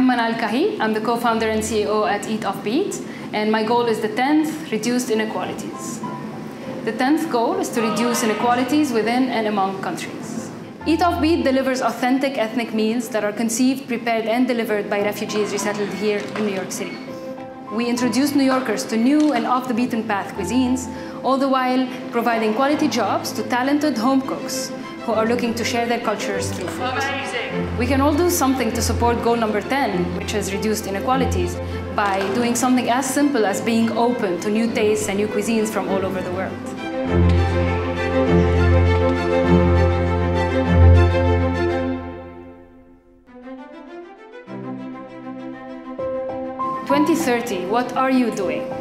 I'm Manal Kahi. I'm the co-founder and CEO at Eat Offbeat, and my goal is the 10th, reduced inequalities. The 10th goal is to reduce inequalities within and among countries. Eat Offbeat delivers authentic ethnic meals that are conceived, prepared, and delivered by refugees resettled here in New York City. We introduce New Yorkers to new and off-the-beaten-path cuisines, all the while providing quality jobs to talented home cooks who are looking to share their cultures through food. Amazing. We can all do something to support goal number 10, which is reduced inequalities, by doing something as simple as being open to new tastes and new cuisines from all over the world. In 2030, what are you doing?